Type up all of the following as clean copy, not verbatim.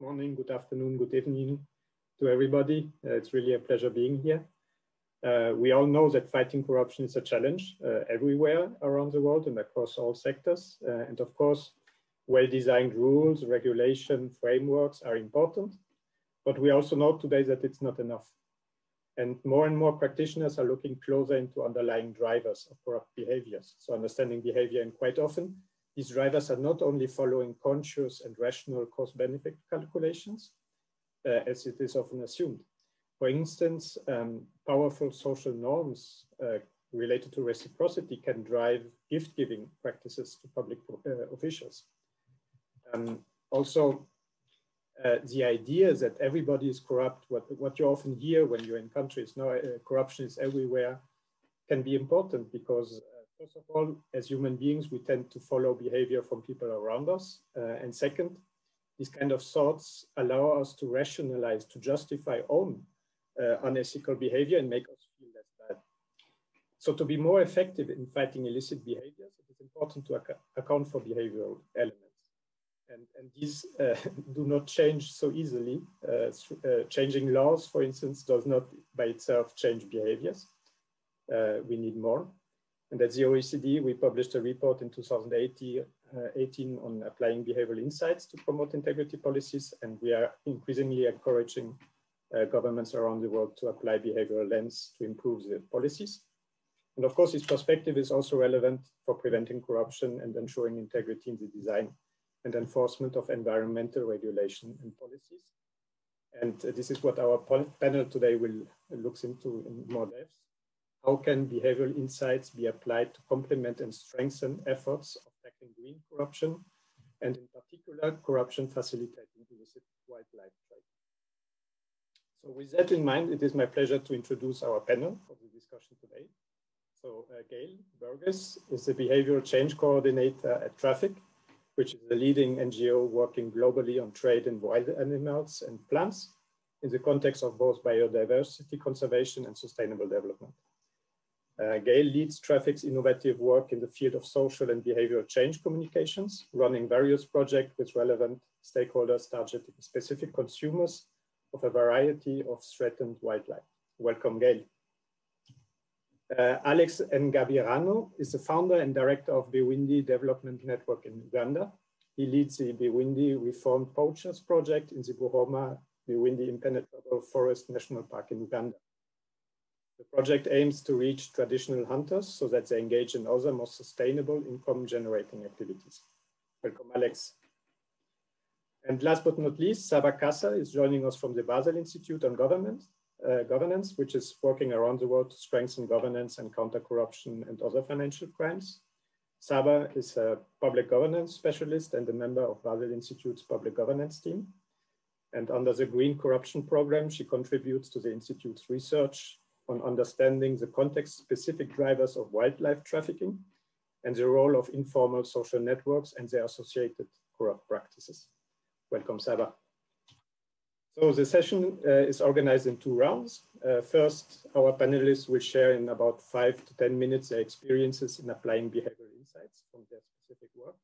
morning, good afternoon, good evening to everybody. It's really a pleasure being here. We all know that fighting corruption is a challenge everywhere around the world and across all sectors. And of course, well-designed rules, regulation, frameworks are important. But we also know today that it's not enough. And more practitioners are looking closer into underlying drivers of corrupt behaviors. So understanding behavior, and quite often, these drivers are not only following conscious and rational cost-benefit calculations, as it is often assumed. For instance, powerful social norms related to reciprocity can drive gift-giving practices to public officials. The idea that everybody is corrupt, what you often hear when you're in countries, now corruption is everywhere, can be important because, first of all, as human beings, we tend to follow behavior from people around us. And second, these kind of thoughts allow us to rationalize, to justify own unethical behavior and make us feel less bad. So to be more effective in fighting illicit behaviors, it is important to account for behavioral elements. And these do not change so easily. Changing laws, for instance, does not by itself change behaviors. We need more. And at the OECD, we published a report in 2018 on applying behavioral insights to promote integrity policies. And we are increasingly encouraging governments around the world to apply behavioral lens to improve their policies. And of course, this perspective is also relevant for preventing corruption and ensuring integrity in the design and enforcement of environmental regulation and policies. And this is what our panel today will look into in more depth. How can behavioral insights be applied to complement and strengthen efforts of tackling green corruption, and in particular, corruption facilitating illicit wildlife trade? So with that in mind, it is my pleasure to introduce our panel for the discussion today. So Gayle Burgess is the Behavioral Change Coordinator at TRAFFIC, which is the leading NGO working globally on trade in wild animals and plants in the context of both biodiversity conservation and sustainable development. Gayle leads TRAFFIC's innovative work in the field of social and behavioral change communications, running various projects with relevant stakeholders targeting specific consumers of a variety of threatened wildlife. Welcome, Gayle. Alex Ngabirano is the founder and director of Bwindi Development Network in Uganda. He leads the Bwindi Reformed Poachers Project in the Bwindi Impenetrable Forest National Park in Uganda. The project aims to reach traditional hunters so that they engage in other more sustainable income-generating activities. Welcome, Alex. And last but not least, Saba Kassa is joining us from the Basel Institute on Governance, which is working around the world to strengthen governance and counter corruption and other financial crimes. Saba is a public governance specialist and a member of Basel Institute's public governance team. And under the Green Corruption Program, she contributes to the Institute's research on understanding the context-specific drivers of wildlife trafficking and the role of informal social networks and their associated corrupt practices. Welcome, Saba. So the session is organized in two rounds. First, our panelists will share in about 5 to 10 minutes their experiences in applying behavioral insights from their specific work.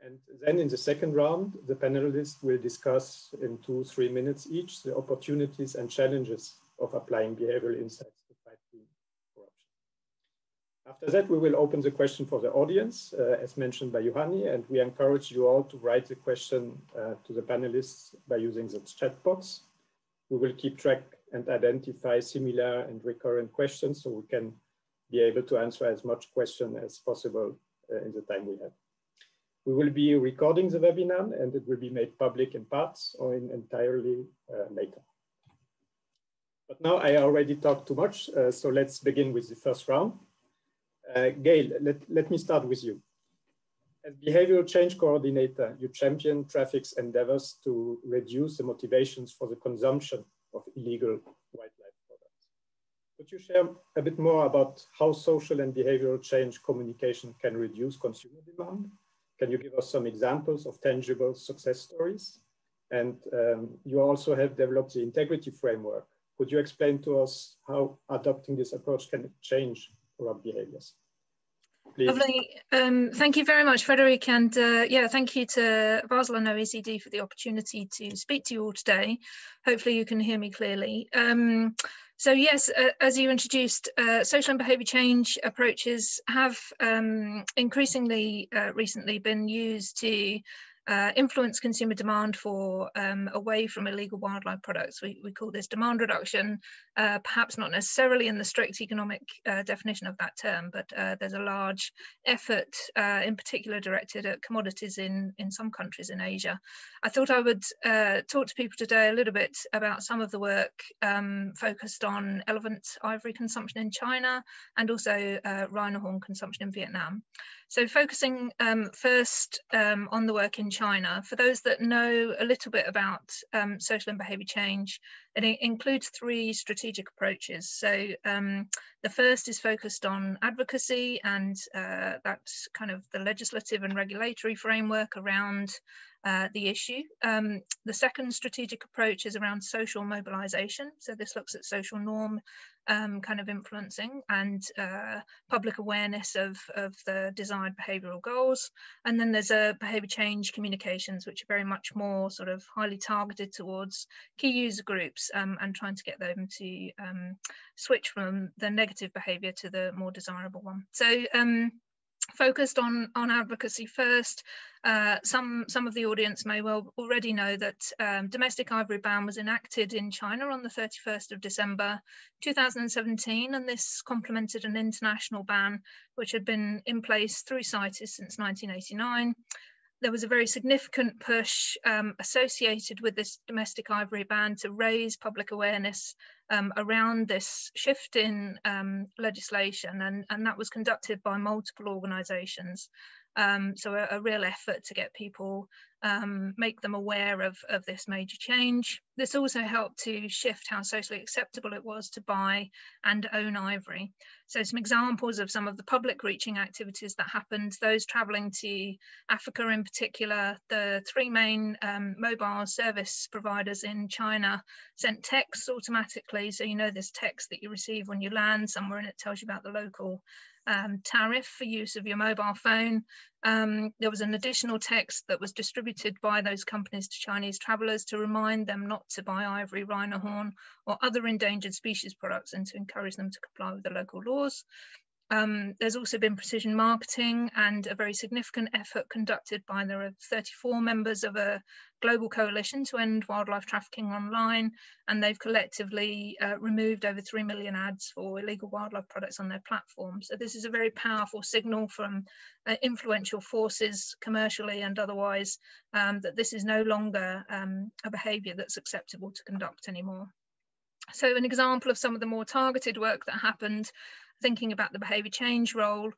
And then in the second round, the panelists will discuss in 2-3 minutes each the opportunities and challenges of applying behavioral insights to fight corruption. After that, we will open the question for the audience, as mentioned by Yohani, and we encourage you all to write the question to the panelists by using the chat box. We will keep track and identify similar and recurrent questions so we can be able to answer as much question as possible in the time we have. We will be recording the webinar and it will be made public in parts or in entirely later. But now I already talked too much, so let's begin with the first round. Gayle, let me start with you. As Behavioral Change Coordinator, you champion TRAFFIC's endeavors to reduce the motivations for the consumption of illegal wildlife products. Could you share a bit more about how social and behavioral change communication can reduce consumer demand? Can you give us some examples of tangible success stories? And you also have developed the integrity framework. Could you explain to us how adopting this approach can change corrupt behaviors? please. Lovely. Thank you very much, Frédéric, and yeah, thank you to Basel and OECD for the opportunity to speak to you all today. Hopefully you can hear me clearly. So yes, as you introduced, social and behaviour change approaches have increasingly recently been used to influence consumer demand for away from illegal wildlife products. We call this demand reduction, perhaps not necessarily in the strict economic definition of that term, but there's a large effort in particular directed at commodities in some countries in Asia. I thought I would talk to people today a little bit about some of the work focused on elephant ivory consumption in China and also rhino horn consumption in Vietnam. So focusing first on the work in China, for those that know a little bit about social and behaviour change, it includes three strategic approaches. So the first is focused on advocacy, and that's kind of the legislative and regulatory framework around the issue. The second strategic approach is around social mobilisation. So this looks at social norm kind of influencing and public awareness of the desired behavioural goals. And then there's a behaviour change communications, which are very much more sort of highly targeted towards key user groups and trying to get them to switch from the negative behaviour to the more desirable one. So focused on advocacy first. Some of the audience may well already know that domestic ivory ban was enacted in China on the 31st of December 2017, and this complemented an international ban which had been in place through CITES since 1989. There was a very significant push associated with this domestic ivory ban to raise public awareness around this shift in legislation, and that was conducted by multiple organisations. So a real effort to get people, make them aware of this major change. This also helped to shift how socially acceptable it was to buy and own ivory. So some examples of some of the public reaching activities that happened, those travelling to Africa in particular, the three main mobile service providers in China sent texts automatically. So you know this text that you receive when you land somewhere and it tells you about the local tariff for use of your mobile phone. There was an additional text that was distributed by those companies to Chinese travellers to remind them not to buy ivory, rhino horn or other endangered species products and to encourage them to comply with the local laws. There's also been precision marketing and a very significant effort conducted by the 34 members of a global coalition to end wildlife trafficking online, and they've collectively removed over 3 million ads for illegal wildlife products on their platform. So this is a very powerful signal from influential forces commercially and otherwise that this is no longer a behaviour that's acceptable to conduct anymore. So an example of some of the more targeted work that happened, thinking about the behaviour change role,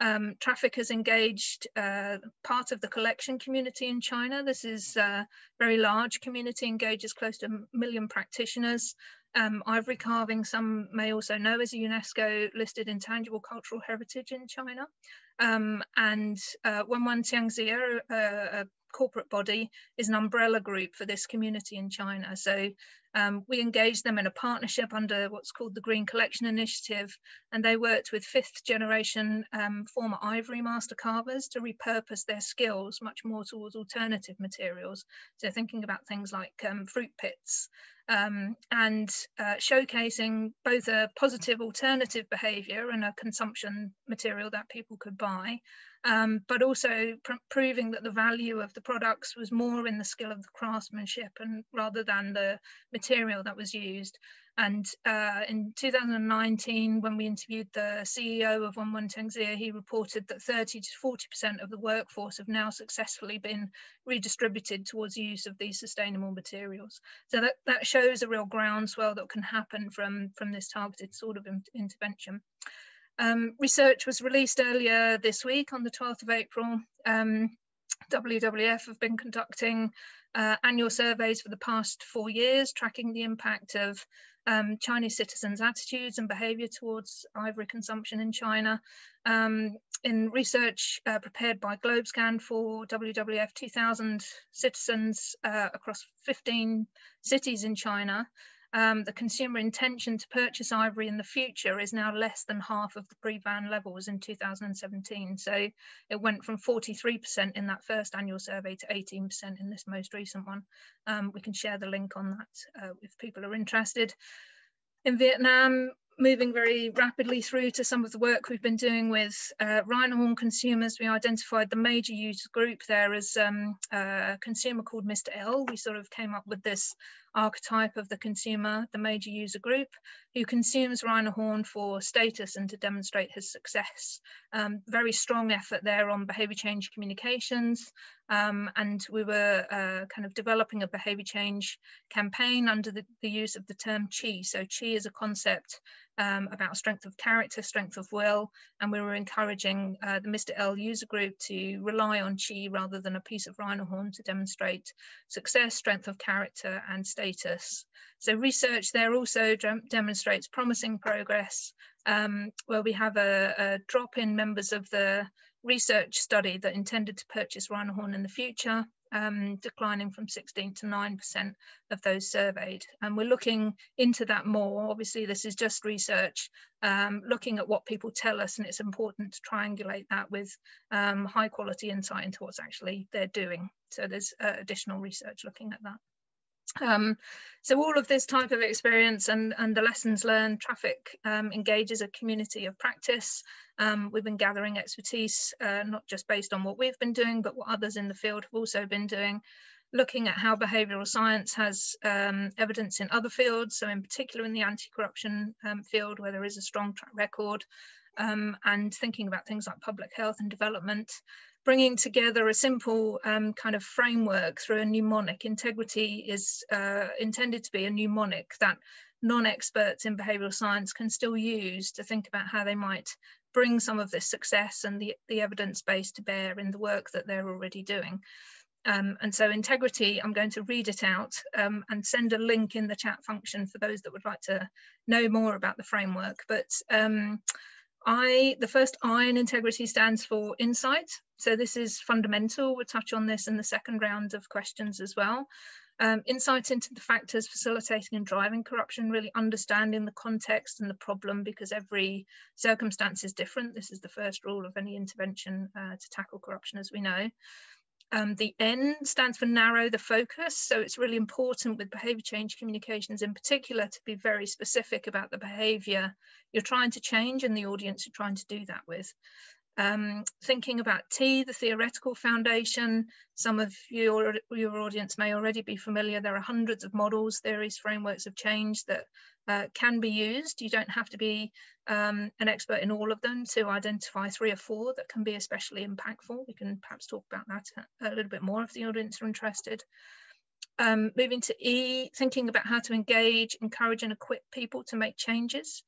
TRAFFIC has engaged part of the collection community in China. This is a very large community, engages close to a million practitioners. Ivory carving, some may also know, as a UNESCO listed intangible cultural heritage in China. And Wenwan Tiangzi, a corporate body, is an umbrella group for this community in China. So we engaged them in a partnership under what's called the Green Collection Initiative, and they worked with 5th-generation former ivory master carvers to repurpose their skills much more towards alternative materials. So thinking about things like fruit pits and showcasing both a positive alternative behaviour and a consumption material that people could buy, but also proving that the value of the products was more in the skill of the craftsmanship and rather than the material that was used. And in 2019, when we interviewed the CEO of Wenwan Tiangzi, he reported that 30 to 40% of the workforce have now successfully been redistributed towards use of these sustainable materials. So that shows a real groundswell that can happen from this targeted sort of intervention. Research was released earlier this week on the 12th of April. WWF have been conducting annual surveys for the past 4 years, tracking the impact of Chinese citizens' attitudes and behaviour towards ivory consumption in China. In research prepared by GlobeScan for WWF, 2,000 citizens across 15 cities in China the consumer intention to purchase ivory in the future is now less than half of the pre-ban levels in 2017. So it went from 43% in that first annual survey to 18% in this most recent one. We can share the link on that if people are interested. In Vietnam, moving very rapidly through to some of the work we've been doing with rhino horn consumers, we identified the major user group there as a consumer called Mr. L. We sort of came up with this archetype of the consumer, the major user group, who consumes rhino horn for status and to demonstrate his success. Very strong effort there on behaviour change communications. And we were kind of developing a behaviour change campaign under the use of the term chi. So chi is a concept about strength of character, strength of will, and we were encouraging the Mr. L user group to rely on chi rather than a piece of rhino horn to demonstrate success, strength of character, and status. So research there also demonstrates promising progress, where we have a drop in members of the research study that intended to purchase rhino horn in the future, declining from 16 to 9% of those surveyed. And we're looking into that more. Obviously, this is just research, looking at what people tell us, and it's important to triangulate that with high quality insight into what's actually they're doing. So there's additional research looking at that. So all of this type of experience and the lessons learned, TRAFFIC engages a community of practice. We've been gathering expertise, not just based on what we've been doing, but what others in the field have also been doing, looking at how behavioural science has evidence in other fields, so in particular in the anti-corruption field, where there is a strong track record, and thinking about things like public health and development. Bringing together a simple kind of framework through a mnemonic. Integrity is intended to be a mnemonic that non-experts in behavioural science can still use to think about how they might bring some of this success and the evidence base to bear in the work that they're already doing. And so integrity, I'm going to read it out and send a link in the chat function for those that would like to know more about the framework. But the first I in integrity stands for insight. So this is fundamental. We'll touch on this in the second round of questions as well. Insight into the factors facilitating and driving corruption, really understanding the context and the problem, because every circumstance is different. This is the first rule of any intervention to tackle corruption, as we know. The N stands for narrow the focus, so it's really important with behaviour change communications in particular to be very specific about the behaviour you're trying to change and the audience you're trying to do that with. Thinking about T, the theoretical foundation, some of your audience may already be familiar. There are hundreds of models, theories, frameworks of change that can be used. You don't have to be an expert in all of them to identify 3 or 4 that can be especially impactful. We can perhaps talk about that a little bit more if the audience are interested. Moving to E, thinking about how to engage, encourage and equip people to make changes.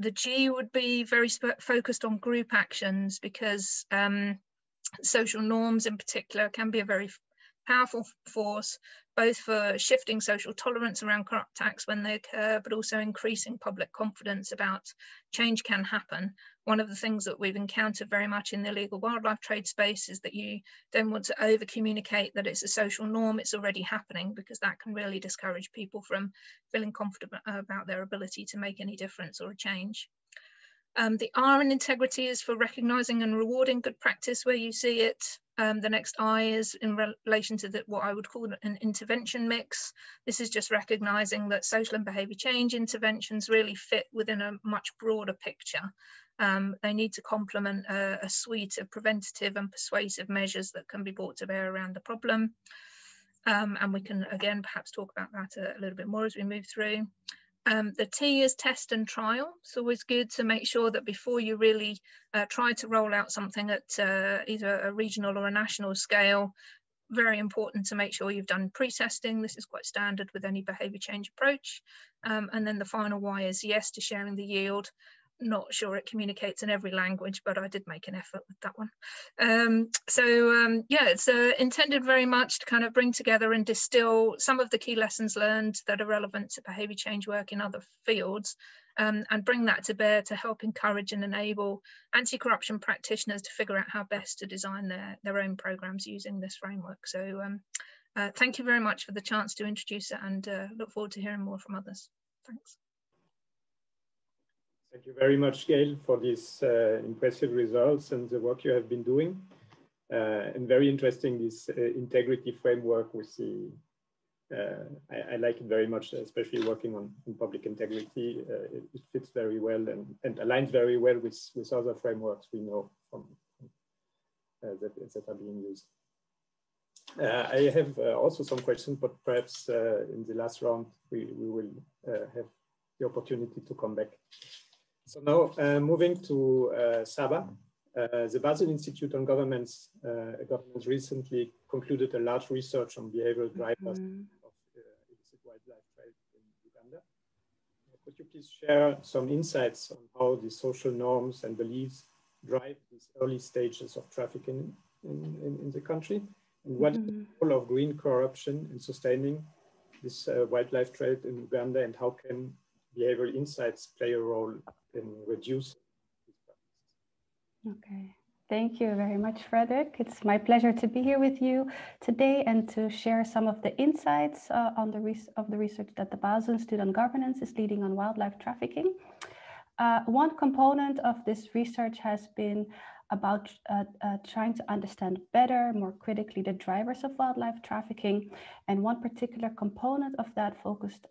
The G would be very focused on group actions, because social norms in particular can be a very powerful force, both for shifting social tolerance around corrupt acts when they occur, but also increasing public confidence about change can happen. One of the things that we've encountered very much in the illegal wildlife trade space is that you don't want to over communicate that it's a social norm, it's already happening, because that can really discourage people from feeling confident about their ability to make any difference or a change. The R in integrity is for recognising and rewarding good practice where you see it. The next I is in relation to what I would call an intervention mix. This is just recognising that social and behaviour change interventions really fit within a much broader picture. They need to complement a suite of preventative and persuasive measures that can be brought to bear around the problem. And we can, again, perhaps talk about that a little bit more as we move through. The T is test and trial. It's always good to make sure that before you really try to roll out something at either a regional or a national scale, very important to make sure you've done pre-testing. This is quite standard with any behaviour change approach. And then the final Y is yes to sharing the yield. Not sure it communicates in every language, but I did make an effort with that one. Yeah, it's intended very much to kind of bring together and distill some of the key lessons learned that are relevant to behaviour change work in other fields, and bring that to bear to help encourage and enable anti-corruption practitioners to figure out how best to design their own programmes using this framework. So Thank you very much for the chance to introduce it, and look forward to hearing more from others. Thanks. Thank you very much, Gayle, for these impressive results and the work you have been doing. And very interesting, this integrity framework we see. I like it very much, especially working on public integrity. It fits very well and aligns very well with other frameworks we know from, that are being used. I have also some questions, but perhaps in the last round, we will have the opportunity to come back. So now moving to Saba. The Basel Institute on Governance recently concluded a large research on behavioral drivers of illicit wildlife trade in Uganda. Could you please share some insights on how the social norms and beliefs drive these early stages of trafficking in the country? And what is the role of green corruption in sustaining this wildlife trade in Uganda, and how can behavioral insights play a role in reducing? Okay, thank you very much, Frédéric. It's my pleasure to be here with you today and to share some of the insights on the research that the Basel Institute on Governance is leading on wildlife trafficking. One component of this research has been about trying to understand better, more critically, the drivers of wildlife trafficking. And one particular component of that focused,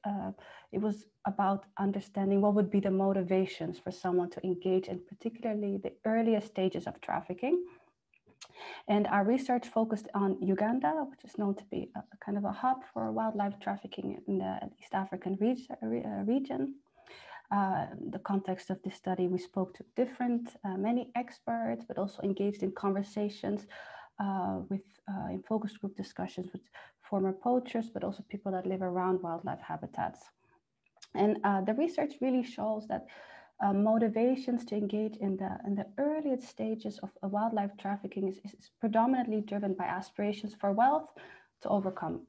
it was about understanding what would be the motivations for someone to engage in particularly the earliest stages of trafficking. And our research focused on Uganda, which is known to be a kind of a hub for wildlife trafficking in the East African region. The context of this study, we spoke to many experts, but also engaged in conversations in focus group discussions with former poachers, but also people that live around wildlife habitats. And the research really shows that motivations to engage in the earliest stages of wildlife trafficking is predominantly driven by aspirations for wealth, to overcome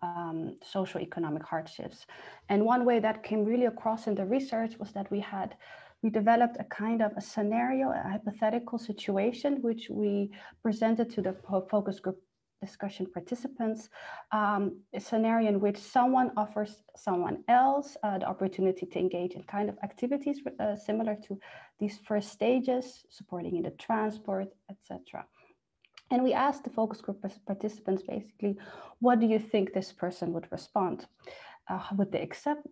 socioeconomic hardships. And one way that came really across in the research was that we developed a kind of a scenario, a hypothetical situation, which we presented to the focus group discussion participants, a scenario in which someone offers someone else the opportunity to engage in kind of activities similar to these first stages, supporting in the transport, etc. And we asked the focus group participants basically, what do you think this person would respond? Would they accept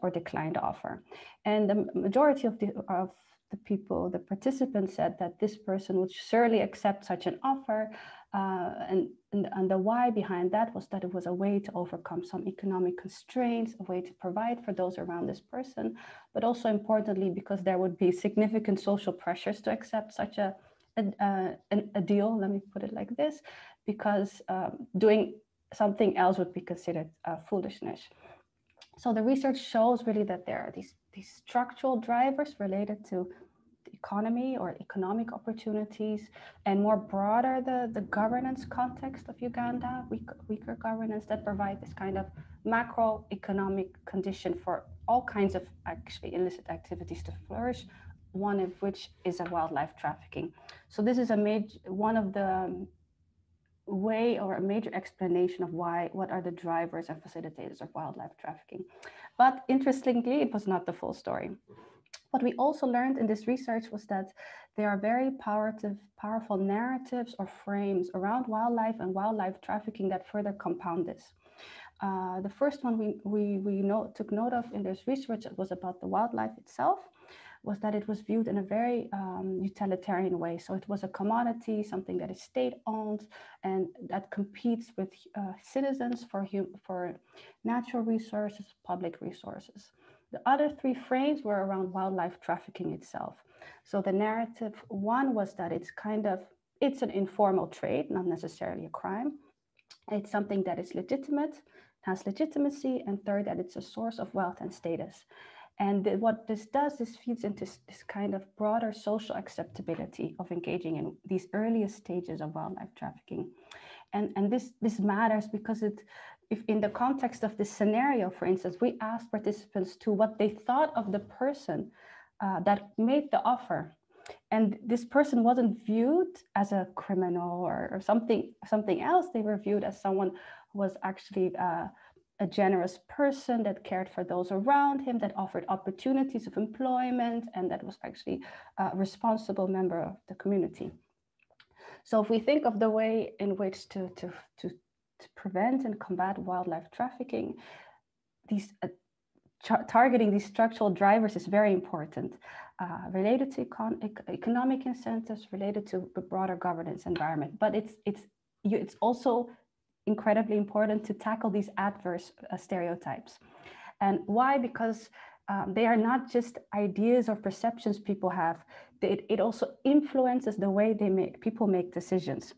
or decline the offer? And the majority of the people, the participants, said that this person would surely accept such an offer. And the why behind that was that it was a way to overcome some economic constraints, a way to provide for those around this person, but also importantly, because there would be significant social pressures to accept such a deal, let me put it like this, because doing something else would be considered foolishness. So the research shows really that there are these structural drivers related to the economy or economic opportunities, and more broader the governance context of Uganda, weaker governance that provide this kind of macroeconomic condition for all kinds of actually illicit activities to flourish, one of which is a wildlife trafficking. So this is a major explanation of what are the drivers and facilitators of wildlife trafficking. But interestingly, it was not the full story. What we also learned in this research was that there are very powerful narratives or frames around wildlife and wildlife trafficking that further compound this. The first one we took note of in this research was about the wildlife itself, was that it was viewed in a very utilitarian way. So it was a commodity, something that is state-owned and that competes with citizens for natural resources, public resources. The other three frames were around wildlife trafficking itself. So the narrative one was that it's an informal trade, not necessarily a crime. It's something that is legitimate, has legitimacy, and third, that it's a source of wealth and status. And what this does is feeds into this kind of broader social acceptability of engaging in these earliest stages of wildlife trafficking. And this matters because if in the context of this scenario, for instance, we asked participants to what they thought of the person that made the offer. And this person wasn't viewed as a criminal or something else. They were viewed as someone was actually a generous person that cared for those around him, that offered opportunities of employment, and that was actually a responsible member of the community. So if we think of the way in which to prevent and combat wildlife trafficking, these targeting these structural drivers is very important, related to economic incentives, related to the broader governance environment. But it's also incredibly important to tackle these adverse stereotypes. And why? Because they are not just ideas or perceptions people have. It also influences the way people make decisions.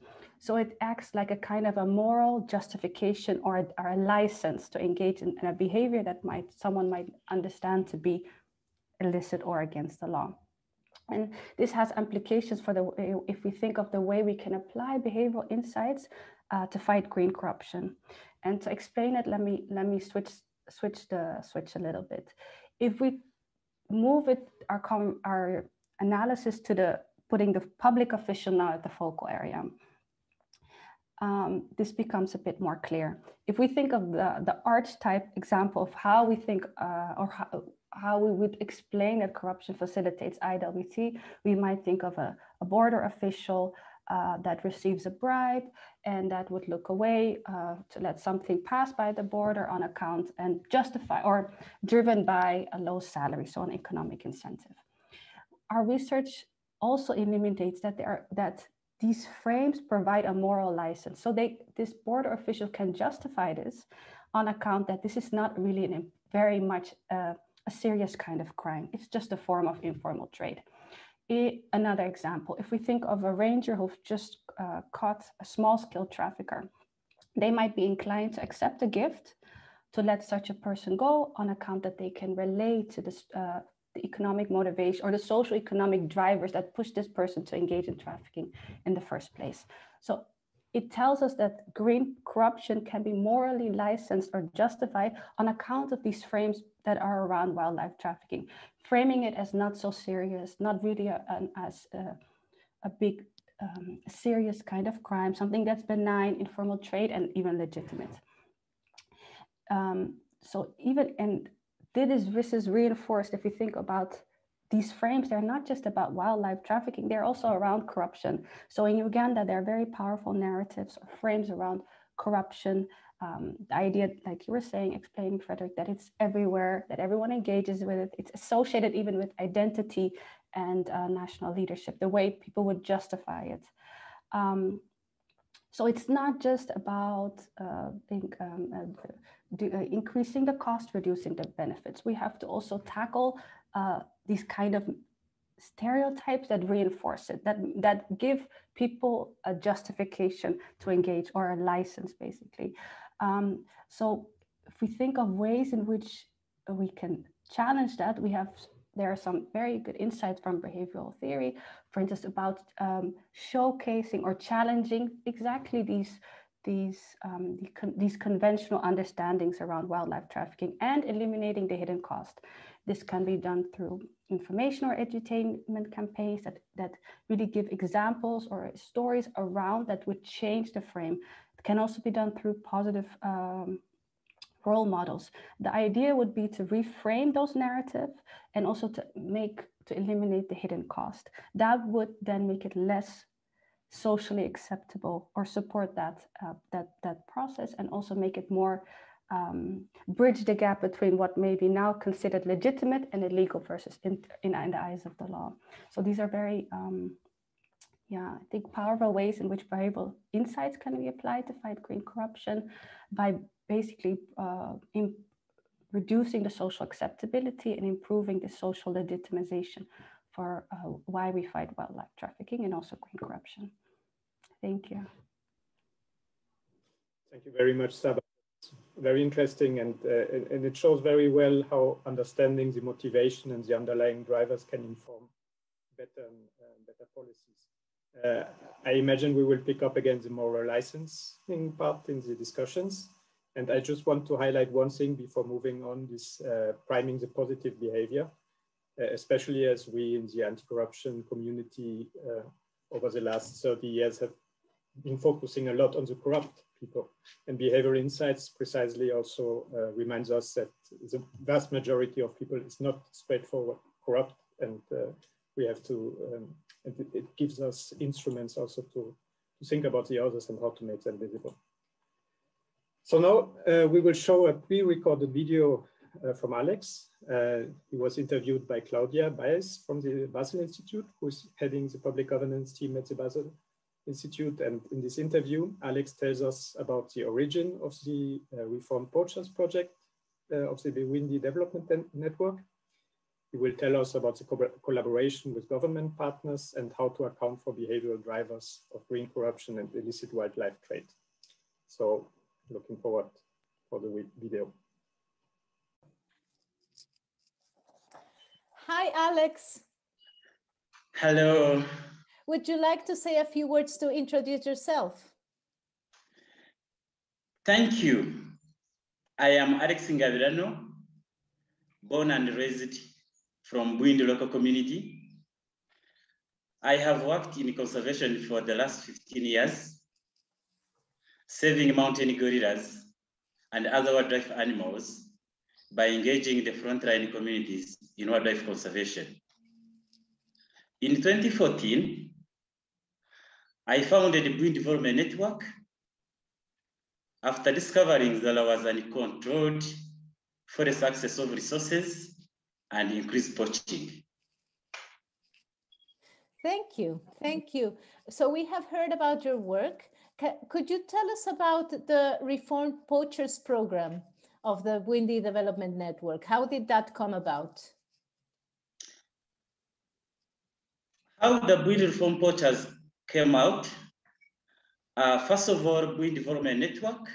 So it acts like a kind of a moral justification or a license to engage in a behavior that someone might understand to be illicit or against the law. And this has implications for if we think of the way we can apply behavioral insights to fight green corruption. And to explain it, let me switch a little bit. If we move our analysis to putting the public official now at the focal area, this becomes a bit more clear. If we think of the archetype example of how we think or how we would explain that corruption facilitates IWT, we might think of a border official that receives a bribe and that would look away to let something pass by the border on account and justify or driven by a low salary, so an economic incentive. Our research also eliminates that these frames provide a moral license. So this border official can justify this on account that this is not really very much a serious kind of crime. It's just a form of informal trade. Another example, if we think of a ranger who's just caught a small-scale trafficker, they might be inclined to accept a gift to let such a person go on account that they can relate to this the economic motivation or the socio-economic drivers that push this person to engage in trafficking in the first place. So it tells us that green corruption can be morally licensed or justified on account of these frames that are around wildlife trafficking, framing it as not so serious, not really as a big serious kind of crime, something that's benign, informal trade, and even legitimate. This is reinforced if we think about these frames. They're not just about wildlife trafficking, they're also around corruption. So in Uganda, there are very powerful narratives or frames around corruption. The idea, like you were saying, explaining, Frédéric, that it's everywhere, that everyone engages with it. It's associated even with identity and national leadership, the way people would justify it. So it's not just about increasing the cost, reducing the benefits. We have to also tackle these kind of stereotypes that reinforce it, that give people a justification to engage or a license, basically. So if we think of ways in which we can challenge that, there are some very good insights from behavioral theory, for instance, about showcasing or challenging exactly these conventional understandings around wildlife trafficking and eliminating the hidden cost. This can be done through information or edutainment campaigns that really give examples or stories around that would change the frame. It can also be done through positive role models. The idea would be to reframe those narratives and also to eliminate the hidden cost. That would then make it less socially acceptable or support that process, and also make it more bridge the gap between what may be now considered legitimate and illegal versus in the eyes of the law. So these are very I think powerful ways in which behavioral insights can be applied to fight green corruption by basically reducing the social acceptability and improving the social legitimization for why we fight wildlife trafficking and also green corruption. Thank you. Thank you very much, Saba. It's very interesting, and it shows very well how understanding the motivation and the underlying drivers can inform better policies. I imagine we will pick up again the moral licensing part in the discussions. And I just want to highlight one thing before moving on, this priming the positive behavior, especially as we in the anti-corruption community over the last 30 years have been focusing a lot on the corrupt people, and behavior insights precisely also reminds us that the vast majority of people is not straightforward corrupt, and we have to, and it gives us instruments also to think about the others and how to make them visible. So now we will show a pre-recorded video from Alex. He was interviewed by Claudia Baez from the Basel Institute, who's heading the public governance team at the Basel Institute. And in this interview, Alex tells us about the origin of the Reformed Poachers Project of the Bwindi Development Network. He will tell us about the collaboration with government partners and how to account for behavioral drivers of green corruption and illicit wildlife trade. So looking forward for the video. Hi, Alex. Hello. Would you like to say a few words to introduce yourself? Thank you. I am Alex Ngabirano, born and raised from Bwindi local community. I have worked in conservation for the last 15 years, saving mountain gorillas and other wildlife animals by engaging the frontline communities in wildlife conservation. In 2014, I founded the Bwindi Reformed Network after discovering that there was uncontrolled forest access of resources and increased poaching. Thank you, thank you. So we have heard about your work. Could you tell us about the Reformed Poachers Program of the Bwindi Development Network? How did that come about? How the Bwindi Reformed Poachers came out? First of all, Bwindi Development Network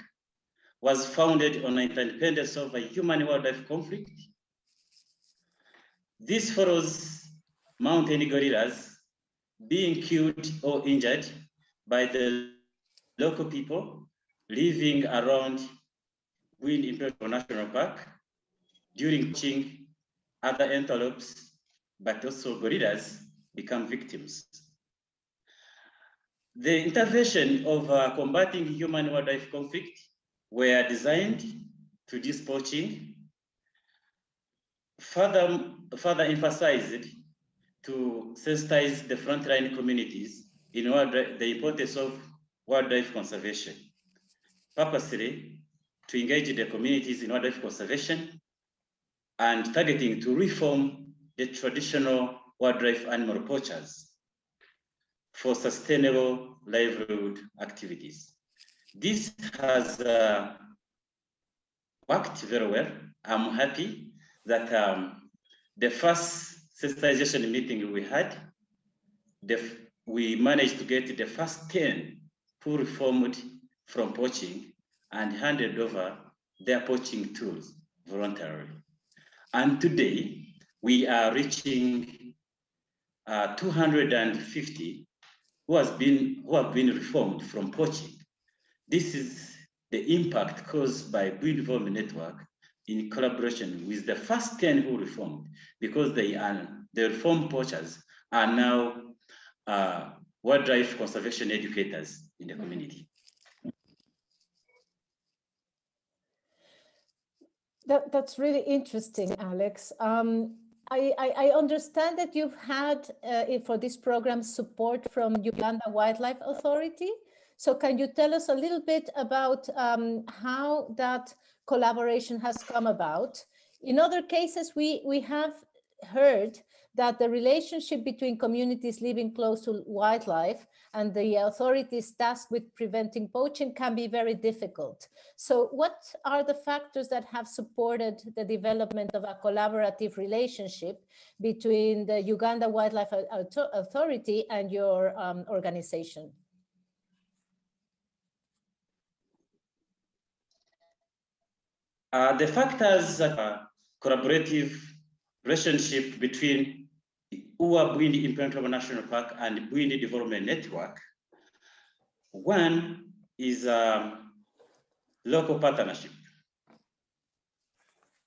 was founded on the interdependence of a human wildlife conflict. This follows mountain gorillas being killed or injured by the local people living around Bwindi Impenetrable National Park during poaching. Other antelopes, but also gorillas, become victims. The intervention of combating human wildlife conflict were designed to reduce poaching, further emphasized to sensitize the frontline communities in order the importance of wildlife conservation, purposely to engage the communities in wildlife conservation and targeting to reform the traditional wildlife animal poachers for sustainable livelihood activities. This has worked very well. I'm happy that the first sensitization meeting we had, we managed to get the first 10 who reformed from poaching and handed over their poaching tools voluntarily. And today, we are reaching 250 who have been reformed from poaching. This is the impact caused by Bwindi Reformed Network in collaboration with the first 10 who reformed, because the reformed poachers are now wildlife conservation educators in the community. That's really interesting, Alex. I understand that you've had for this program support from Uganda Wildlife Authority. So can you tell us a little bit about how that collaboration has come about? In other cases, we have heard that the relationship between communities living close to wildlife and the authorities tasked with preventing poaching can be very difficult. So what are the factors that have supported the development of a collaborative relationship between the Uganda Wildlife Authority and your organization? The factors that are collaborative relationship between Bwindi Impenetrable National Park and Bwindi Development Network. One is local partnership.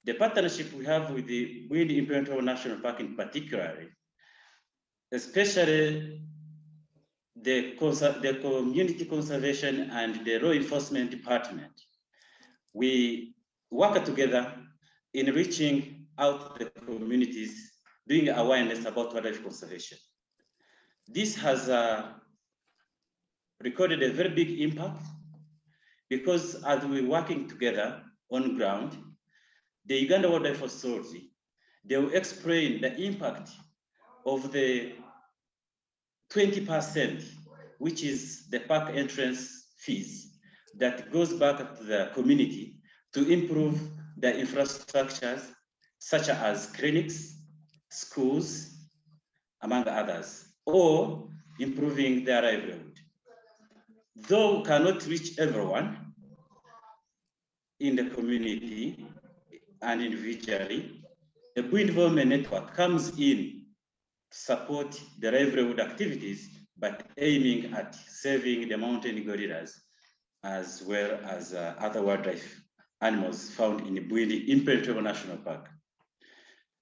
The partnership we have with the Bwindi Impenetrable National Park in particular, especially the Community Conservation and the Law Enforcement Department, we work together in reaching out to the communities, doing awareness about wildlife conservation. This has recorded a very big impact because as we're working together on ground, the Uganda Wildlife Authority, they will explain the impact of the 20%, which is the park entrance fees that goes back to the community to improve the infrastructures such as clinics, schools, among others, or improving their livelihood. Though we cannot reach everyone in the community and individually, the Bwindi Reformed Network comes in to support the livelihood activities, but aiming at saving the mountain gorillas as well as other wildlife animals found in the Bwindi Impenetrable National Park.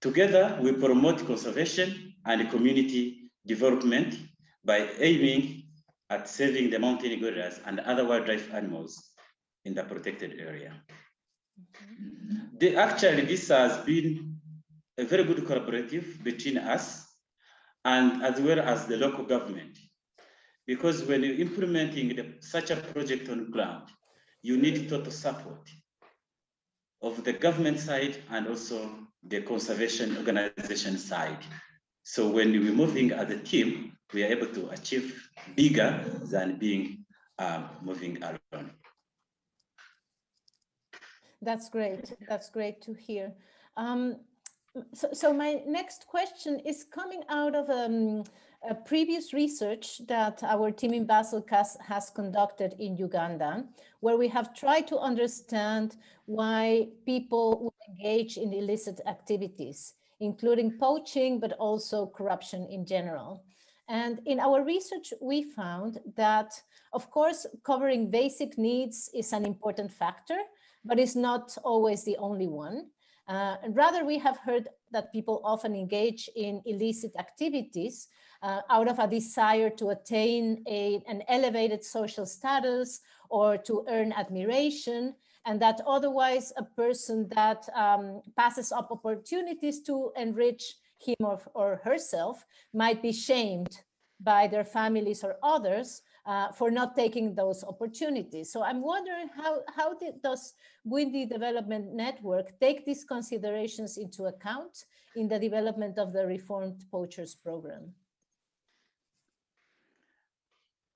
Together, we promote conservation and community development by aiming at saving the mountain gorillas and other wildlife animals in the protected area. Mm-hmm. Actually, this has been a very good collaborative between us and as well as the local government. Because when you're implementing such a project on ground, you need total support of the government side and also the conservation organization side. So when we're moving as a team, we are able to achieve bigger than being moving alone. That's great. That's great to hear. So my next question is coming out of a previous research that our team in Basel has conducted in Uganda, where we have tried to understand why people would engage in illicit activities, including poaching, but also corruption in general. And in our research, we found that, of course, covering basic needs is an important factor, but it's not always the only one. And rather, we have heard that people often engage in illicit activities out of a desire to attain an elevated social status or to earn admiration, and that otherwise a person that passes up opportunities to enrich him or herself might be shamed by their families or others for not taking those opportunities. So I'm wondering how does Bwindi Development Network take these considerations into account in the development of the Reformed Poachers Program?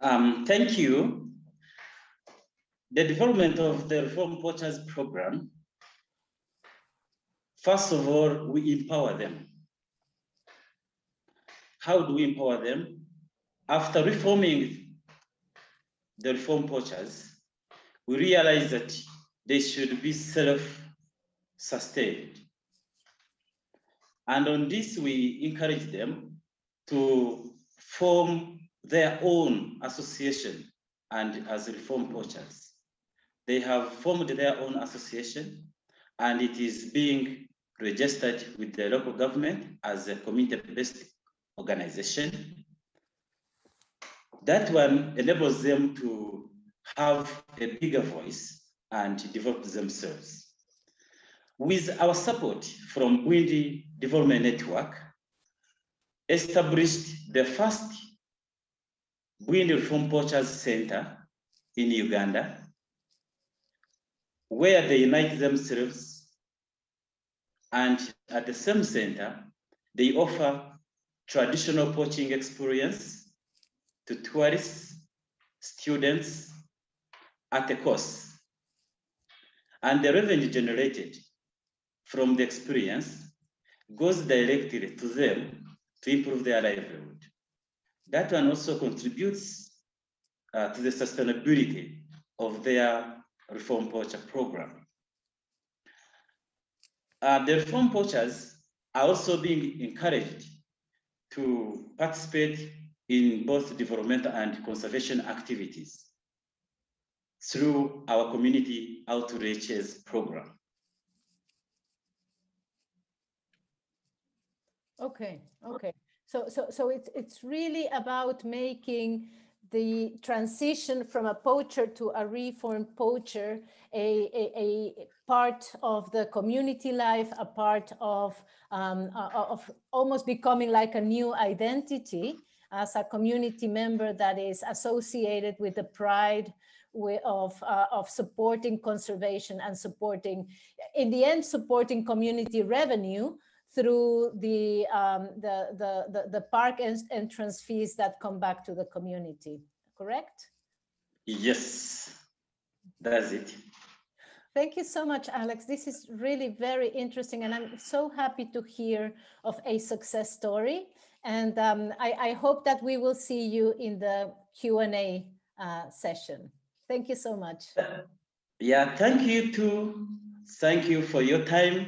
Thank you. The development of the Reformed Poachers Program, first of all, we empower them. How do we empower them? After reforming the reform poachers, we realize that they should be self-sustained. And on this, we encourage them to form their own association and as reform poachers. They have formed their own association and it is being registered with the local government as a community-based organization. That one enables them to have a bigger voice and develop themselves. With our support from Bwindi Development Network, established the first Bwindi Reformed Poachers Center in Uganda, where they unite themselves, and at the same center, they offer traditional poaching experience to tourists, students at a cost. And the revenue generated from the experience goes directly to them to improve their livelihood. That one also contributes to the sustainability of their reform poacher program. The reform poachers are also being encouraged to participate in both developmental and conservation activities through our community outreaches program. Okay. So it's really about making the transition from a poacher to a reformed poacher, a part of the community life, a part of almost becoming like a new identity as a community member that is associated with the pride of supporting conservation and supporting, in the end, supporting community revenue through the park entrance fees that come back to the community, correct? Yes, that's it. Thank you so much, Alex. This is really very interesting, and I'm so happy to hear of a success story. And I hope that we will see you in the Q&A session. Thank you so much. Yeah, thank you too. Thank you for your time.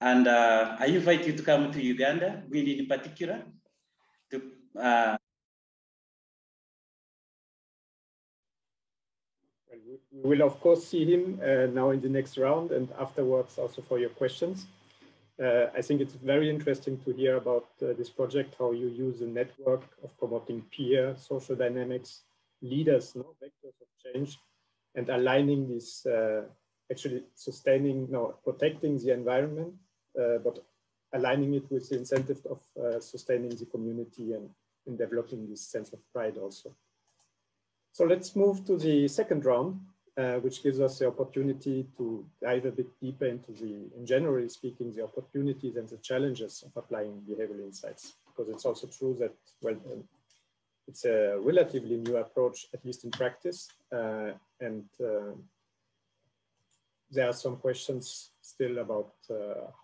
And I invite you to come to Uganda, Bwindi in particular, to we will of course see him now in the next round and afterwards also for your questions. I think it's very interesting to hear about this project, how you use a network of promoting peer, social dynamics, leaders, no, vectors of change, and aligning this, actually sustaining, no, protecting the environment, but aligning it with the incentive of sustaining the community and developing this sense of pride also. So let's move to the second round, which gives us the opportunity to dive a bit deeper into in generally speaking, the opportunities and the challenges of applying behavioral insights, because it's also true that, well, it's a relatively new approach, at least in practice, and there are some questions still about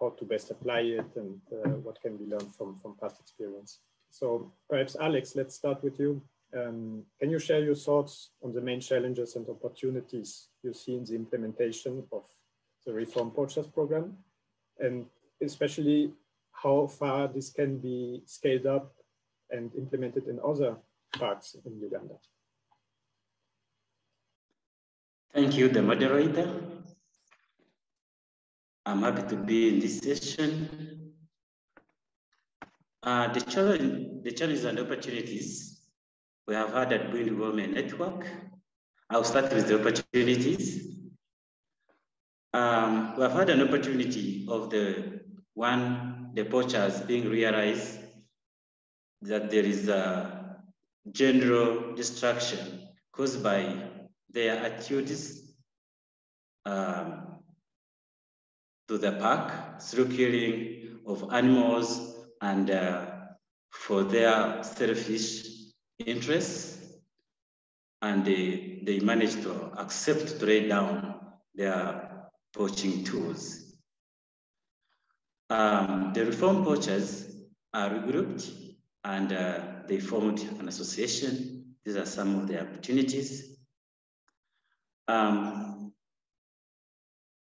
how to best apply it and what can be learned from past experience. So perhaps, Alex, let's start with you. Can you share your thoughts on the main challenges and opportunities you see in the implementation of the Reformed Poachers Program, and especially how far this can be scaled up and implemented in other parks in Uganda? Thank you, the moderator. I'm happy to be in this session. The challenges and opportunities we have had at Bwindi Women Network. I'll start with the opportunities. We have had an opportunity of the poachers being realized that there is a general destruction caused by their attitudes to the park through killing of animals and for their selfish interests, and they managed to accept to lay down their poaching tools. The reformed poachers are regrouped and they formed an association. These are some of the opportunities.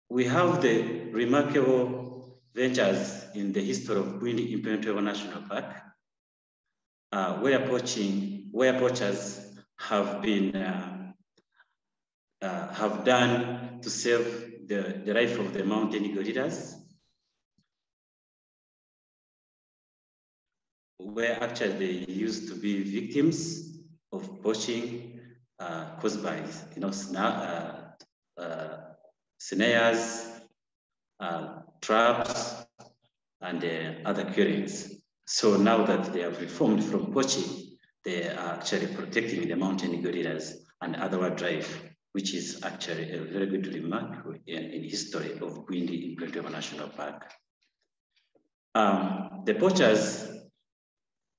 We have the remarkable ventures in the history of Bwindi Impenetrable National Park, where poachers have been have done to save the life of the mountain gorillas, where actually they used to be victims of poaching caused by snares, traps, and other killings. So now that they have reformed from poaching, they are actually protecting the mountain gorillas and other wildlife, which is actually a very good remark in the history of Bwindi Impenetrable National Park. The poachers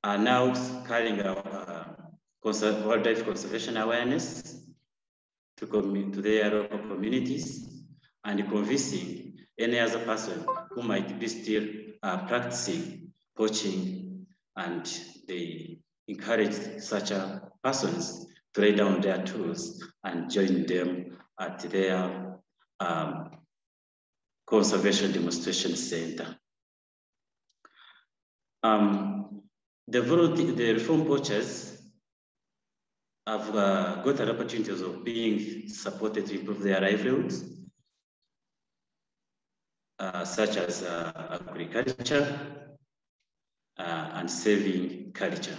are now carrying out wildlife conservation awareness to their local communities, and convincing any other person who might be still practicing poaching, and they encourage such persons to lay down their tools and join them at their conservation demonstration center. The reformed poachers have got an opportunity of being supported to improve their livelihoods, such as agriculture and saving culture.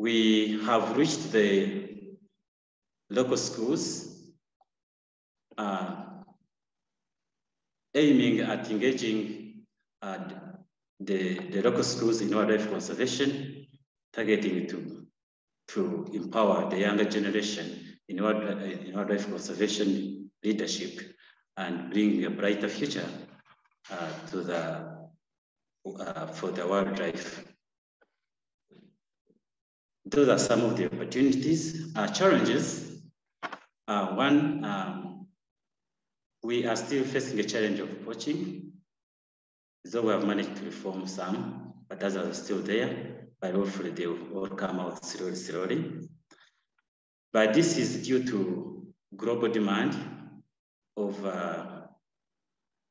We have reached the local schools, aiming at engaging the local schools in wildlife conservation, targeting to empower the younger generation in wildlife conservation leadership and bring a brighter future for the wildlife. Those are some of the opportunities. Challenges. One, we are still facing a challenge of poaching, though we have managed to reform some, but others are still there, but hopefully they will all come out slowly, slowly. But this is due to global demand of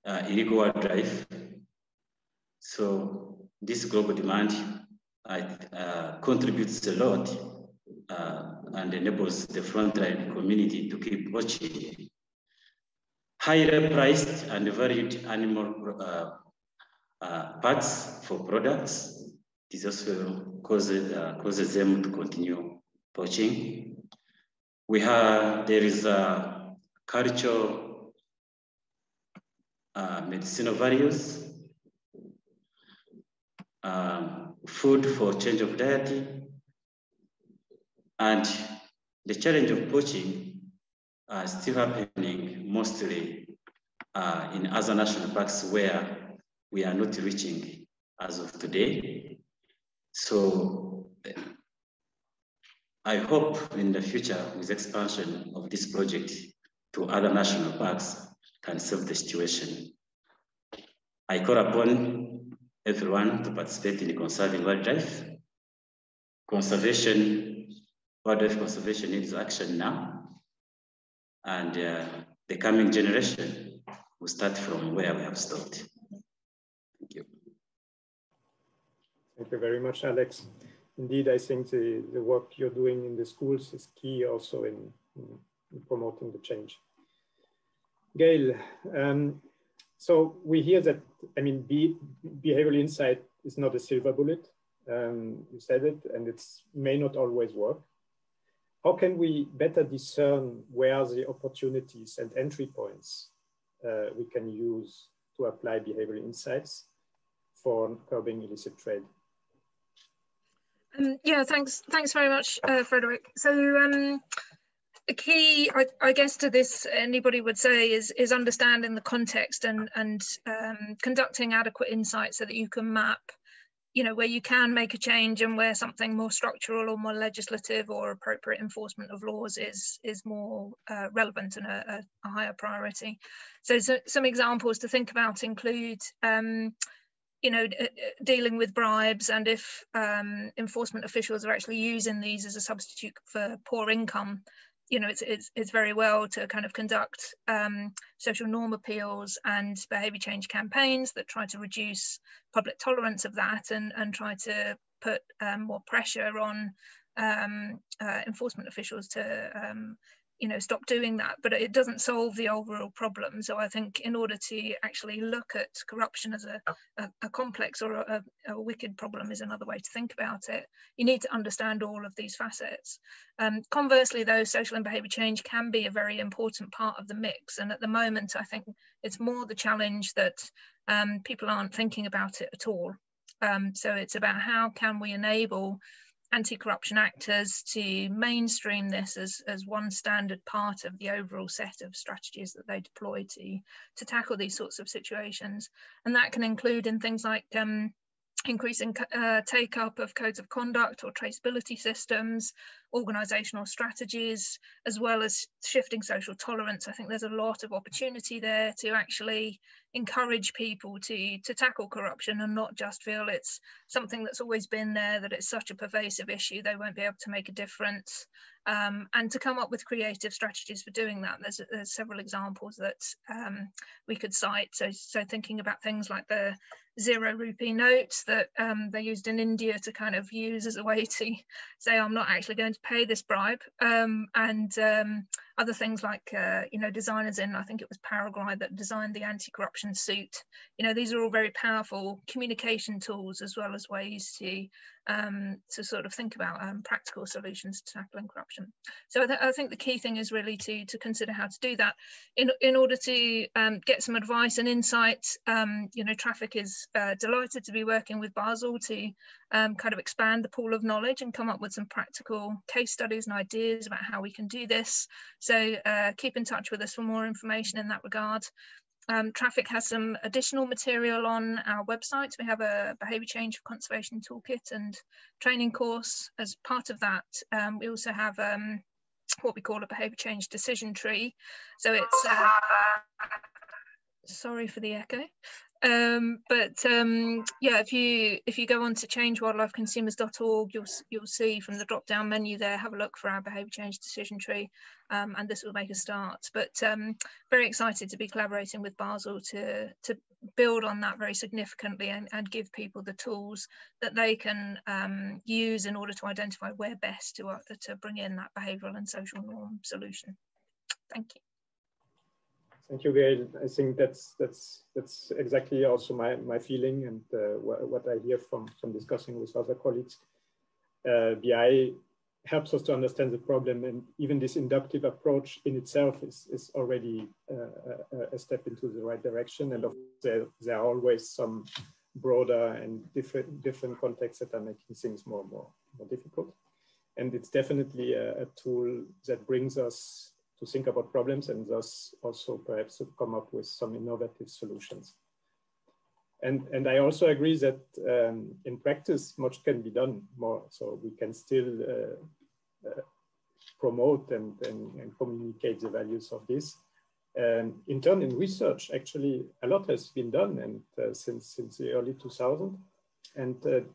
illegal wildlife. So this global demand contributes a lot and enables the frontline community to keep watching. Higher priced and varied animal parts for products. This also causes them to continue poaching. There is a cultural medicinal values, food for change of diet, and the challenge of poaching is still happening mostly in other national parks where we are not reaching as of today. So I hope in the future, with expansion of this project to other national parks, can solve the situation. I call upon everyone to participate in conserving wildlife. Wildlife conservation needs action now. And the coming generation will start from where we have stopped. Thank you. Thank you very much, Alex. Indeed, I think the work you're doing in the schools is key also in promoting the change. Gayle, so we hear that, I mean, behavioral insight is not a silver bullet. You said it, and it may not always work. How can we better discern where the opportunities and entry points we can use to apply behavioral insights for curbing illicit trade? Yeah, thanks very much, Frédéric. So, the key, I guess, to this, anybody would say, is understanding the context and conducting adequate insight so that you can map, you know, where you can make a change and where something more structural or more legislative or appropriate enforcement of laws is more relevant and a higher priority. So some examples to think about include, you know, dealing with bribes, and if enforcement officials are actually using these as a substitute for poor income. You know, it's very well to kind of conduct social norm appeals and behaviour change campaigns that try to reduce public tolerance of that and try to put more pressure on enforcement officials to, you know, stop doing that. But it doesn't solve the overall problem. So I think in order to actually look at corruption as a complex or a wicked problem is another way to think about it. You need to understand all of these facets. Conversely, though, social and behaviour change can be a very important part of the mix. And at the moment, I think it's more the challenge that people aren't thinking about it at all. So it's about how can we enable anti-corruption actors to mainstream this as one standard part of the overall set of strategies that they deploy to tackle these sorts of situations. And that can include in things like increasing take-up of codes of conduct or traceability systems, organisational strategies, as well as shifting social tolerance. I think there's a lot of opportunity there to actually encourage people to tackle corruption and not just feel it's something that's always been there, that it's such a pervasive issue, they won't be able to make a difference, and to come up with creative strategies for doing that. There's several examples that we could cite. So thinking about things like the zero-rupee notes that they used in India to kind of use as a way to say, I'm not actually going to pay this bribe, and other things like, you know, designers in, I think it was Paraguay, that designed the anti-corruption suit. You know, these are all very powerful communication tools as well as ways to to sort of think about practical solutions to tackling corruption. So I think the key thing is really to consider how to do that. In order to get some advice and insight, you know, TRAFFIC is delighted to be working with Basel to kind of expand the pool of knowledge and come up with some practical case studies and ideas about how we can do this. So keep in touch with us for more information in that regard. TRAFFIC has some additional material on our website. We have a behaviour change for conservation toolkit and training course. As part of that, we also have what we call a behaviour change decision tree. So it's, sorry for the echo. Yeah, if you go on to changewildlifeconsumers.org, you'll see from the drop down menu there, have a look for our behaviour change decision tree, and this will make a start. But very excited to be collaborating with Basel to build on that very significantly and give people the tools that they can use in order to identify where best to bring in that behavioural and social norm solution. Thank you. Thank you, Gayle. I think that's exactly also my feeling and what I hear from discussing with other colleagues. BI helps us to understand the problem, and even this inductive approach in itself is already a step into the right direction. And of course, there are always some broader and different contexts that are making things more difficult. And it's definitely a tool that brings us to think about problems and thus also perhaps to come up with some innovative solutions. And I also agree that in practice, much can be done more. So we can still promote and communicate the values of this. In turn, in research, actually, a lot has been done and since the early 2000s. And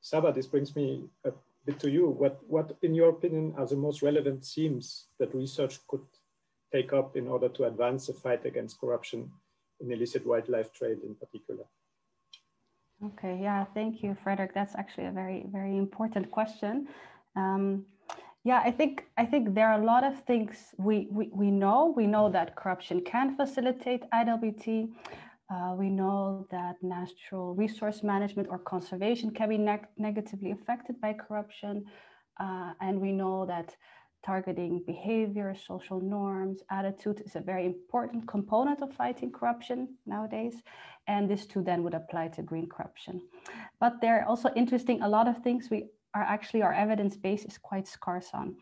Saba, this brings me up to you, what in your opinion are the most relevant themes that research could take up in order to advance the fight against corruption in illicit wildlife trade in particular? Okay, yeah, thank you, Frédéric. That's actually a very, very important question. Yeah, I think there are a lot of things we know. We know that corruption can facilitate IWT. We know that natural resource management or conservation can be negatively affected by corruption. And we know that targeting behavior, social norms, attitude is a very important component of fighting corruption nowadays. And this too then would apply to green corruption. But there are also interesting, a lot of things we are actually, our evidence base is quite scarce on.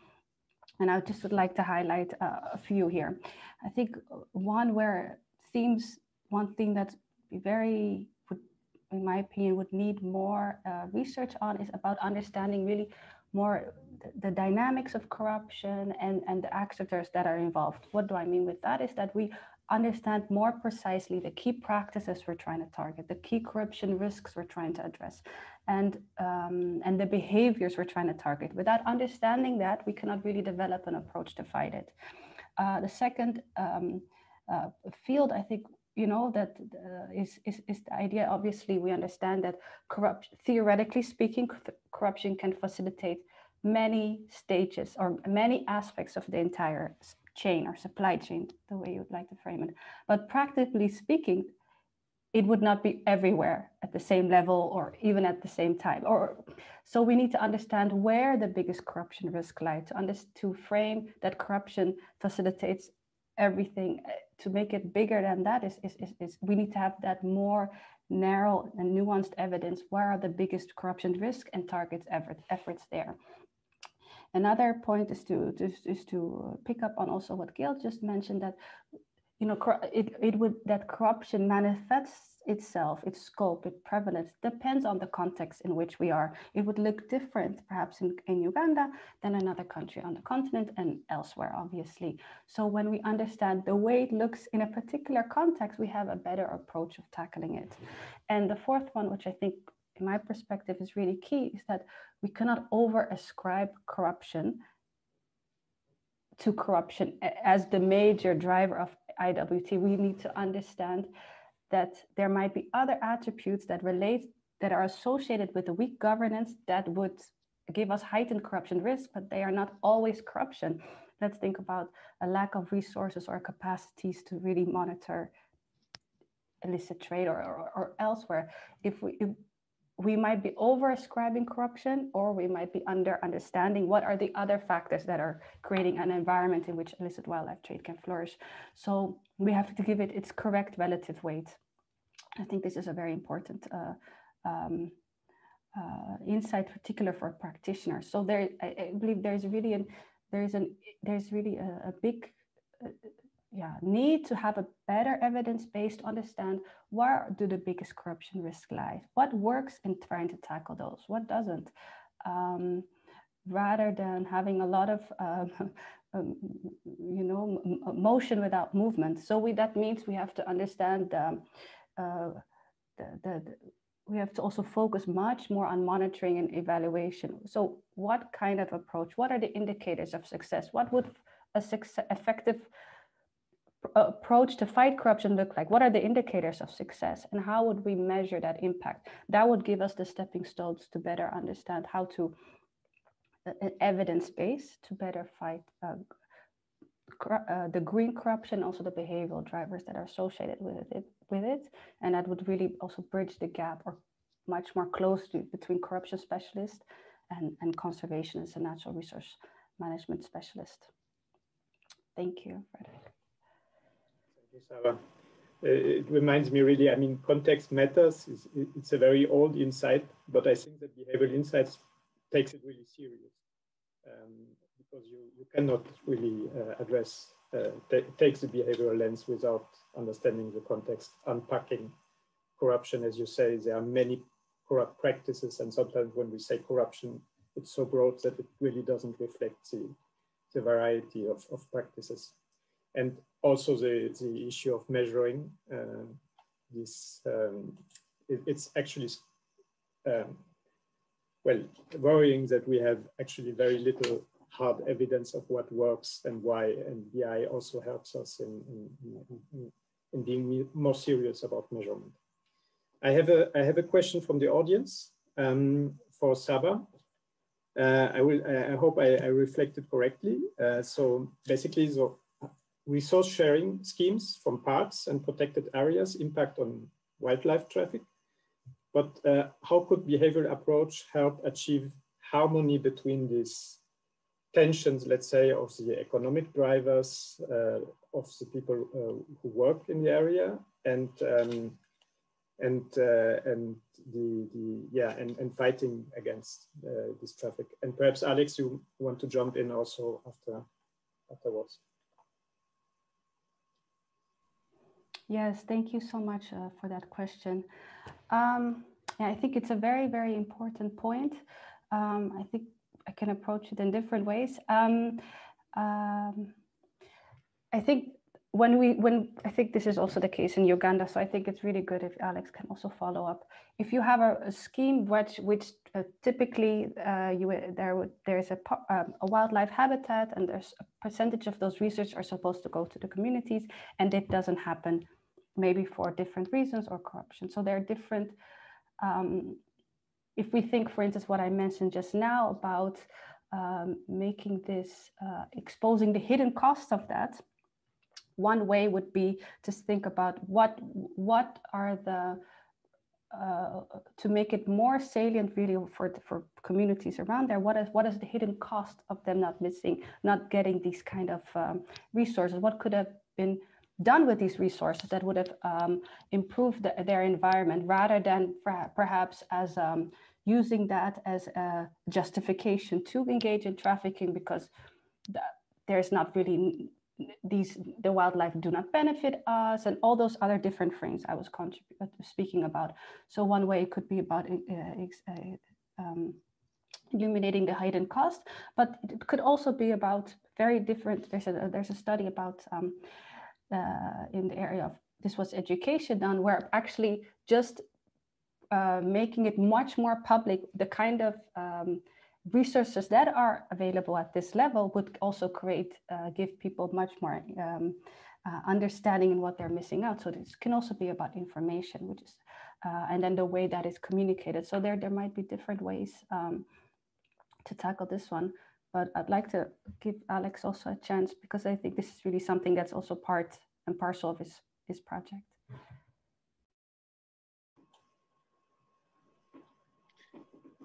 And I just would like to highlight a few here. I think one thing that in my opinion, would need more research on is about understanding really more the dynamics of corruption and the actors that are involved. What do I mean with that is that we understand more precisely the key practices we're trying to target, the key corruption risks we're trying to address, and the behaviors we're trying to target. Without understanding that, we cannot really develop an approach to fight it. The second field, I think, that is the idea. Obviously, we understand that theoretically speaking, corruption can facilitate many stages or many aspects of the entire chain or supply chain, the way you'd like to frame it. But practically speaking, it would not be everywhere at the same level or even at the same time. So we need to understand where the biggest corruption risk lies to frame that corruption facilitates everything. To make it bigger than that is we need to have that more narrow and nuanced evidence. Where are the biggest corruption risks and target efforts there? Another point is to pick up on also what Gayle just mentioned, that that corruption manifests itself, its scope, its prevalence depends on the context in which we are. It would look different perhaps in Uganda than another country on the continent and elsewhere, obviously. So when we understand the way it looks in a particular context, we have a better approach of tackling it. And the fourth one, which I think in my perspective is really key, is that we cannot over-ascribe corruption to corruption as the major driver of IWT. We need to understand that there might be other attributes that are associated with the weak governance that would give us heightened corruption risk, but they are not always corruption. Let's think about a lack of resources or capacities to really monitor illicit trade or elsewhere. If we might be over-ascribing corruption, or we might be under-understanding what are the other factors that are creating an environment in which illicit wildlife trade can flourish. So we have to give it its correct relative weight. I think this is a very important insight, particularly for practitioners. So there, I believe there's really a big need to have a better evidence-based understand where do the biggest corruption risks lie, what works in trying to tackle those, what doesn't, rather than having a lot of motion without movement. So that means we have to understand we have to also focus much more on monitoring and evaluation. So what kind of approach, what are the indicators of success? What would a effective approach to fight corruption look like? What are the indicators of success? And how would we measure that impact? That would give us the stepping stones to better understand how to evidence base to better fight the green corruption, also the behavioral drivers that are associated with it, and that would really also bridge the gap, or much more closely, between corruption specialists and conservationists and natural resource management specialists. Thank you, Frédéric. Thank you, Saba. It reminds me really, I mean, context matters. It's a very old insight, but I think that behavioral insights takes it really serious. Because you cannot really address, take the behavioral lens without understanding the context, unpacking corruption. As you say, there are many corrupt practices, and sometimes when we say corruption, it's so broad that it really doesn't reflect the variety of practices. And also the issue of measuring this, it's actually, worrying that we have actually very little hard evidence of what works and why, and BI also helps us in being more serious about measurement. I have a question from the audience for Saba. I hope I reflected correctly. So basically, so resource sharing schemes from parks and protected areas impact on wildlife traffic, but how could behavioral approach help achieve harmony between these tensions, let's say, of the economic drivers, of the people who work in the area, and fighting against this traffic? And perhaps Alex, you want to jump in also afterwards. Yes, thank you so much for that question. I think it's a very, very important point. I think I can approach it in different ways. I think I think this is also the case in Uganda, so I think it's really good if Alex can also follow up. If you have a scheme which typically there's a wildlife habitat, and there's a percentage of those research are supposed to go to the communities, and it doesn't happen, maybe for different reasons or corruption. So there are different. If we think, for instance, what I mentioned just now about making this, exposing the hidden costs of that, one way would be to think about what are the, to make it more salient really for communities around there, what is the hidden cost of them not missing, not getting these kind of resources? What could have been done with these resources that would have improved their environment, rather than perhaps as using that as a justification to engage in trafficking, because there's not really the wildlife do not benefit us, and all those other different frames I was speaking about. So one way it could be about illuminating the hidden cost, but it could also be about very different. There's a study about in the area of, this was education done, where actually just making it much more public, the kind of resources that are available at this level would also create, give people much more understanding in what they're missing out. So this can also be about information, which is, and then the way that is communicated. So there might be different ways to tackle this one. But I'd like to give Alex also a chance, because I think this is really something that's also part and parcel of his project.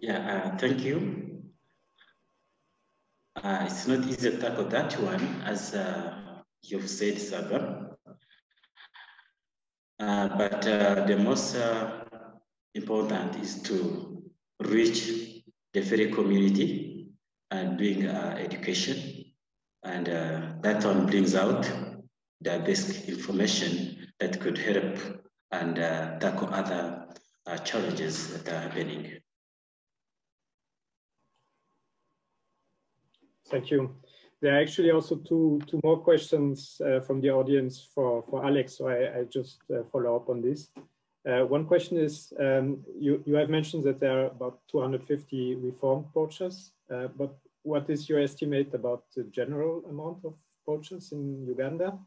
Yeah, thank you. It's not easy to tackle that one, as you've said, Saba. But the most important is to reach the furry community and doing education. And that one brings out the basic information that could help and tackle other challenges that are happening. Thank you. There are actually also two more questions from the audience for Alex, so I just follow up on this. One question is, you have mentioned that there are about 250 reformed poachers, but what is your estimate about the general amount of poachers in Uganda?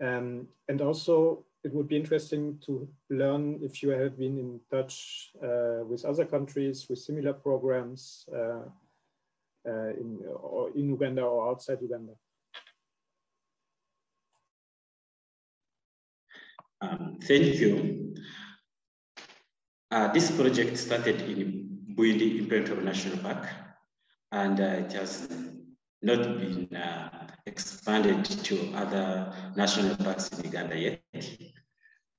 And also, it would be interesting to learn if you have been in touch with other countries with similar programs in Uganda or outside Uganda. Thank you. This project started in Bwindi Impenetrable National Park, and it has not been expanded to other national parks in Uganda yet.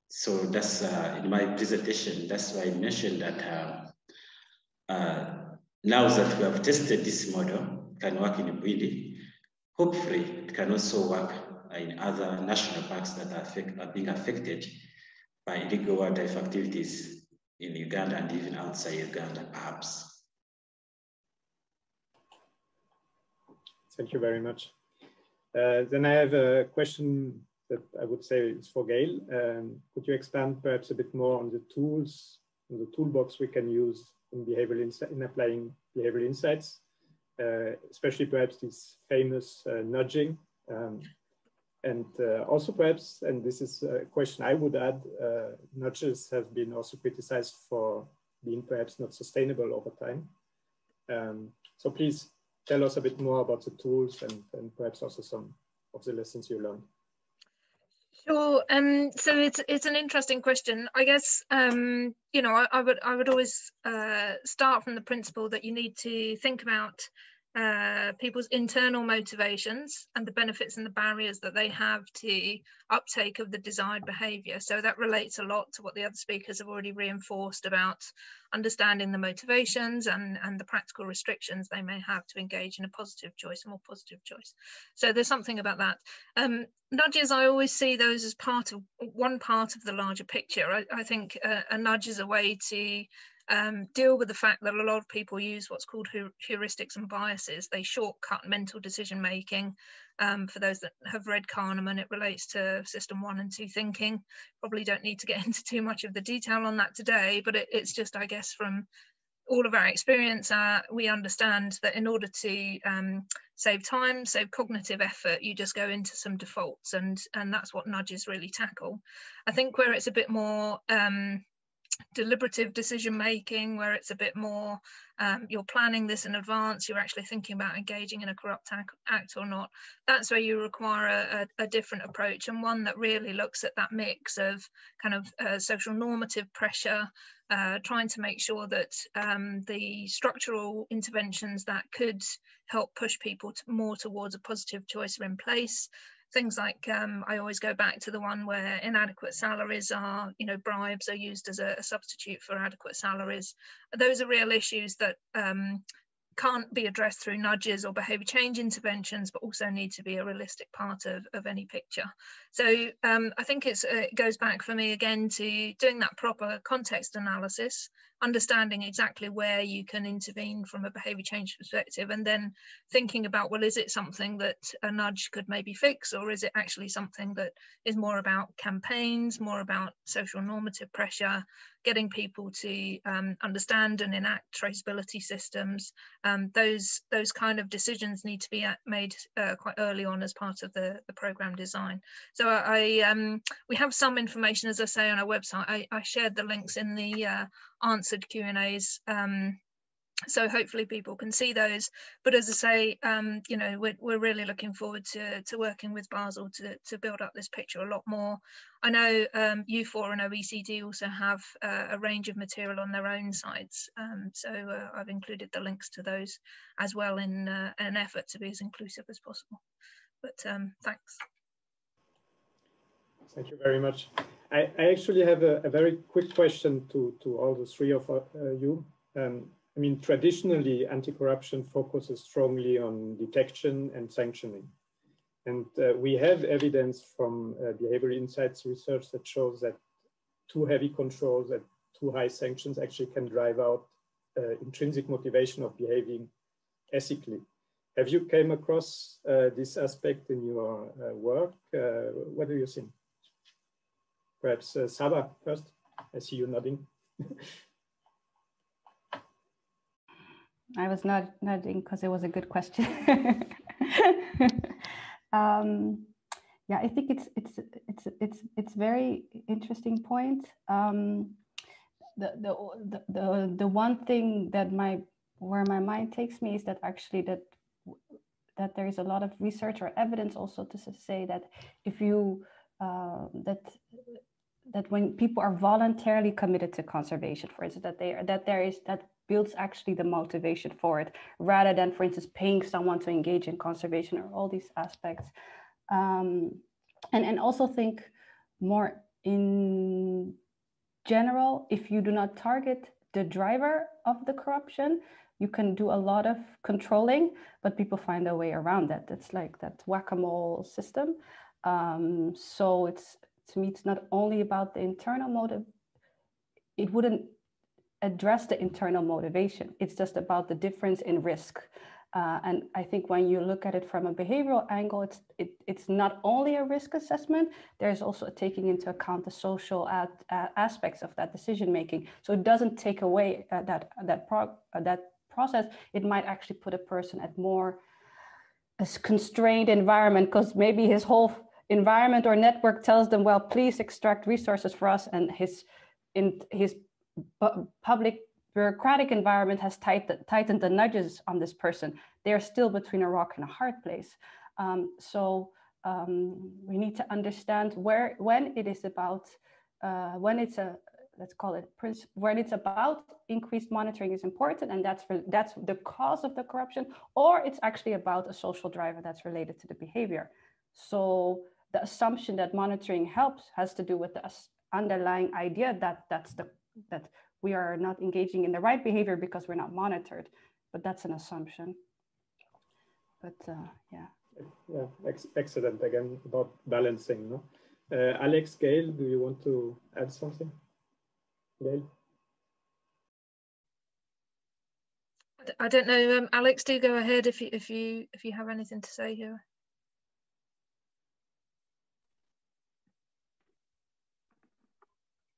So that's in my presentation, that's why I mentioned that now that we have tested this model, it can work in Bwindi. Hopefully, it can also work in other national parks that are being affected by illegal wildlife activities in Uganda and even outside Uganda, perhaps. Thank you very much. Then I have a question that I would say is for Gayle. Could you expand perhaps a bit more on the tools, on the toolbox we can use in applying behavioral insights, especially perhaps this famous nudging, and also perhaps, and this is a question I would add, nudges have been also criticized for being perhaps not sustainable over time. So please tell us a bit more about the tools and perhaps also some of the lessons you learned. Sure. So it's an interesting question. I guess you know, I would always start from the principle that you need to think about people's internal motivations and the benefits and the barriers that they have to uptake of the desired behaviour. So that relates a lot to what the other speakers have already reinforced about understanding the motivations and the practical restrictions they may have to engage in a positive choice, a more positive choice. So there's something about that. Nudges, I always see those as part of one part of the larger picture. I think a nudge is a way to deal with the fact that a lot of people use what's called heuristics and biases. They shortcut mental decision making. For those that have read Kahneman, it relates to system 1 and 2 thinking. Probably don't need to get into too much of the detail on that today, but it's just, I guess, from all of our experience, we understand that in order to save time, save cognitive effort, you just go into some defaults, and that's what nudges really tackle. I think where it's a bit more deliberative decision making, where it's a bit more you're planning this in advance, you're actually thinking about engaging in a corrupt act or not, that's where you require a different approach, and one that really looks at that mix of kind of social normative pressure, trying to make sure that the structural interventions that could help push people to more towards a positive choice are in place. Things like, I always go back to the one where inadequate salaries are, you know, bribes are used as a substitute for adequate salaries. Those are real issues that can't be addressed through nudges or behaviour change interventions, but also need to be a realistic part of any picture. So I think it goes back for me again to doing that proper context analysis, understanding exactly where you can intervene from a behaviour change perspective, and then thinking about, well, is it something that a nudge could maybe fix, or is it actually something that is more about campaigns, more about social normative pressure, getting people to understand and enact traceability systems. Those kind of decisions need to be made quite early on as part of the programme design. So we have some information, as I say, on our website. I shared the links in the answered Q&As So hopefully people can see those. But as I say, you know, we're really looking forward to working with Basel to build up this picture a lot more. I know U4 and OECD also have a range of material on their own sites. So I've included the links to those as well in an effort to be as inclusive as possible. But thanks. Thank you very much. I actually have a very quick question to all the three of you. I mean, traditionally, anti-corruption focuses strongly on detection and sanctioning. And we have evidence from behavioral insights research that shows that too heavy controls and too high sanctions actually can drive out intrinsic motivation of behaving ethically. Have you came across this aspect in your work? What do you think? Perhaps Saba first, I see you nodding. I was not nodding because it was a good question. Yeah, I think it's very interesting point. The one thing that where my mind takes me is that actually that there is a lot of research or evidence also to say that if you that when people are voluntarily committed to conservation, for instance, that builds actually the motivation for it, rather than, for instance, paying someone to engage in conservation or all these aspects. And also think more in general, if you do not target the driver of the corruption, you can do a lot of controlling, but people find a way around that. It's like that whack-a-mole system. So it's, to me, it's not only about the internal motive. It wouldn't address the internal motivation. It's just about the difference in risk. And I think when you look at it from a behavioral angle, it's not only a risk assessment, there's also taking into account the social aspects of that decision-making. So it doesn't take away that process. It might actually put a person at more a constrained environment, because maybe his whole environment or network tells them, well, please extract resources for us, and his public bureaucratic environment has tightened the nudges on this person. They're still between a rock and a hard place. So we need to understand when it is about, when it's a, let's call it, when it's about increased monitoring is important, and that's the cause of the corruption, or it's actually about a social driver that's related to the behavior. So the assumption that monitoring helps has to do with the underlying idea that we are not engaging in the right behavior because we're not monitored, but that's an assumption. But yeah, excellent again about balancing. No? Alex, Gayle, do you want to add something? Gayle, I don't know. Alex, do go ahead if you have anything to say here.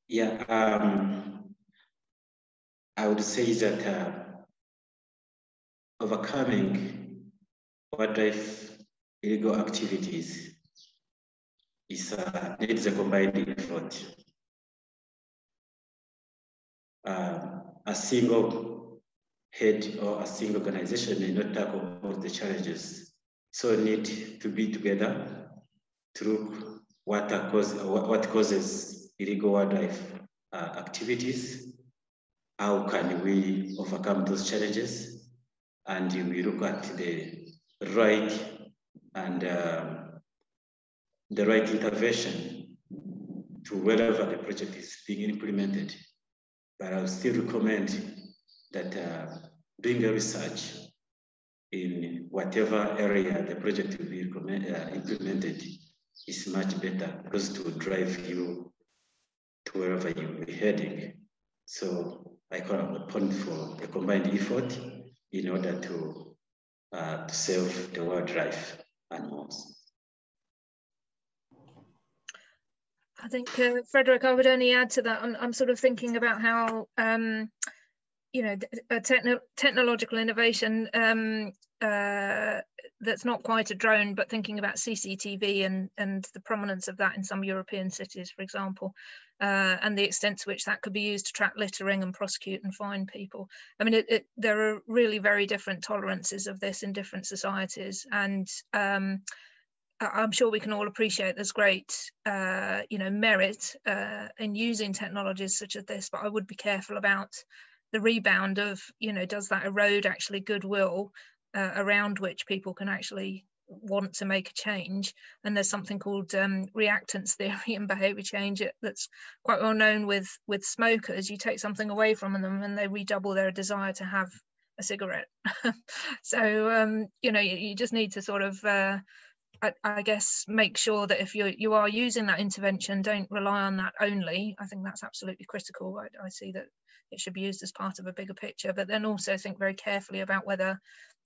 Yeah, I would say that overcoming wildlife illegal activities is needs a combined effort. A single head or a single organization may not tackle all the challenges, so it needs to be together to look what causes illegal wildlife activities, how can we overcome those challenges, and we look at the right intervention to wherever the project is being implemented. But I would still recommend that doing a research in whatever area the project will be implemented is much better, because to drive you to wherever you'll be heading. So I call up the point for a combined effort in order to save the wildlife animals. I think, Frédéric, I would only add to that. I'm sort of thinking about how, you know, technological innovation that's not quite a drone, but thinking about CCTV and the prominence of that in some European cities, for example, and the extent to which that could be used to track littering and prosecute and fine people. I mean, there are really very different tolerances of this in different societies, and I'm sure we can all appreciate there's great, you know, merit in using technologies such as this, but I would be careful about the rebound of, you know, does that erode actually goodwill around which people can actually want to make a change? And there's something called reactance theory and behavior change that's quite well known with smokers. You take something away from them and they redouble their desire to have a cigarette. So, you know, you just need to sort of, I guess, make sure that if you are using that intervention, don't rely on that only. I think that's absolutely critical. I see that it should be used as part of a bigger picture, but then also think very carefully about whether,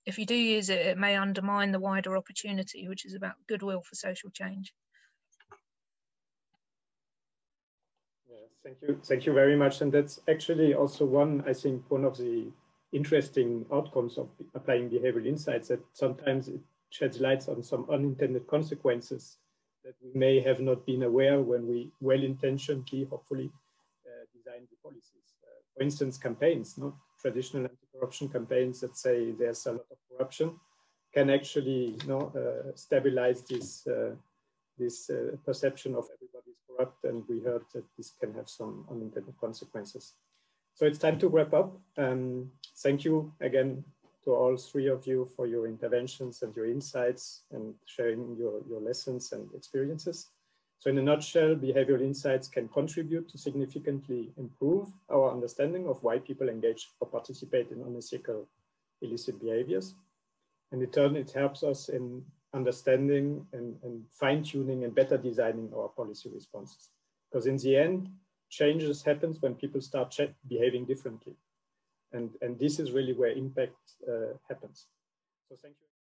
if you do use it, it may undermine the wider opportunity, which is about goodwill for social change. Yeah, thank you very much. And that's actually also one, I think, one of the interesting outcomes of applying behavioral insights, that sometimes it sheds lights on some unintended consequences that we may have not been aware when we well-intentionedly, hopefully, designed the policies. For instance, campaigns, not traditional anti-corruption campaigns that say there's a lot of corruption, can actually, you know, stabilize this this perception of everybody's corrupt, and we heard that this can have some unintended consequences. So it's time to wrap up. Thank you again to all three of you for your interventions and your insights and sharing your lessons and experiences. So in a nutshell, behavioral insights can contribute to significantly improve our understanding of why people engage or participate in unethical illicit behaviors. And in turn, it helps us in understanding and fine-tuning and better designing our policy responses. Because in the end, changes happen when people start behaving differently. And this is really where impact happens. So thank you.